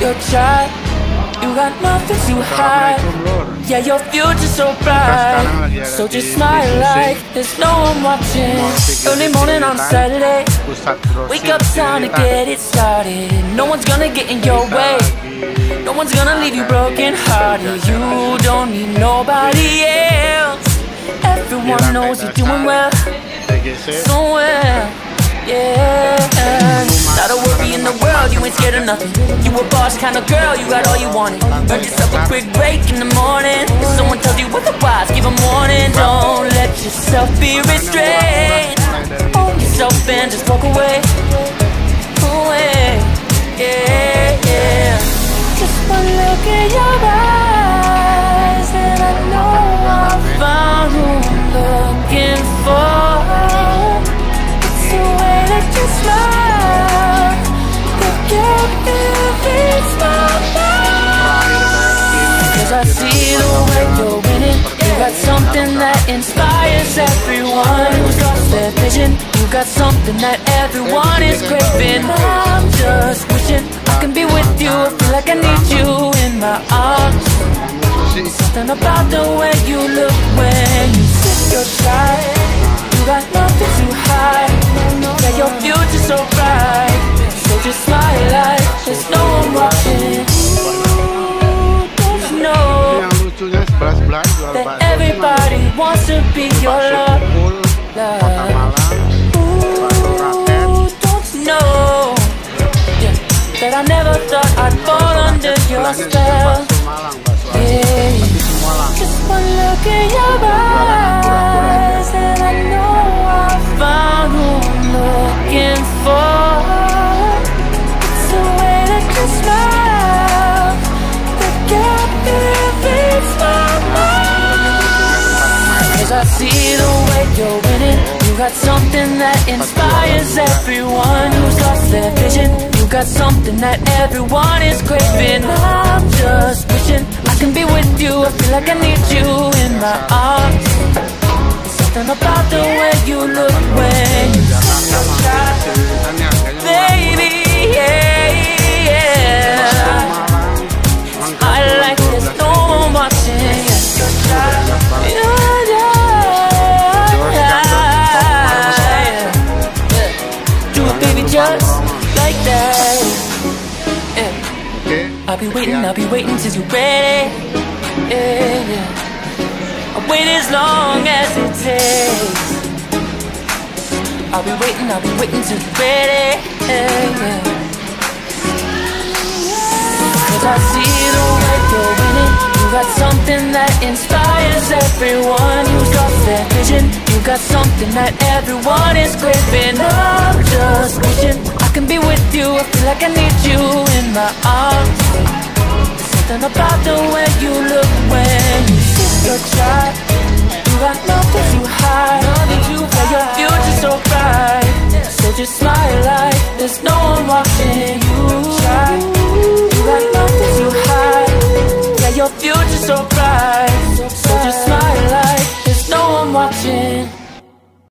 You're shy, you got nothing to hide. Yeah, your future's so bright. So just smile like there's no one watching. Early morning on Saturday, wake up, time to get it started. No one's gonna get in your way, no one's gonna leave you broken hearted. You don't need nobody else. Everyone knows you're doing well, so well, yeah. Not a worry in the world, you ain't scared of nothing. You a boss kind of girl, you got all you wanted. Earn yourself a quick break in the morning. If someone tells you otherwise, give a warning. Don't let yourself be restrained. Own yourself and just walk away, away, yeah, yeah. Just one look at your eyes and I know I found who I'm looking for. It's the way that you smile, that get every smile. Because I see the way you're winning. You got something that inspires everyone who's lost their vision. You got something that everyone is craving. I'm just wishing I can be with you. I feel like I need you in my arms. Something about the way you look when you sit your side. You got nothing to hide. Yeah, your future's so bright. So just smile like there's no one watching. Don't you know that everybody wants to be your love, love. That I never thought I'd fall under your spell. Yeah. Just one look in your eyes and I know I found who I'm looking for. It's the way that you smile that got every smile. Cause I see the way you're winning. You got something that inspires everyone who's lost their vision. You got something that everyone is craving. I'm just wishing I can be with you. I feel like I need you in my arms. Something about the way you look when you see your child, baby, yeah, yeah. I like this, no one watching. Yes, your child, yeah. Do it, baby, just like that. I'll be waiting till you're ready, yeah. I'll wait as long as it takes. I'll be waiting till you're ready, yeah. Cause I see the way you're winning. You got something that inspires everyone who's lost their vision. You got something that everyone is craving. I'm just wishing I can be with you. I feel like I need you in my arms. Something about the way you look.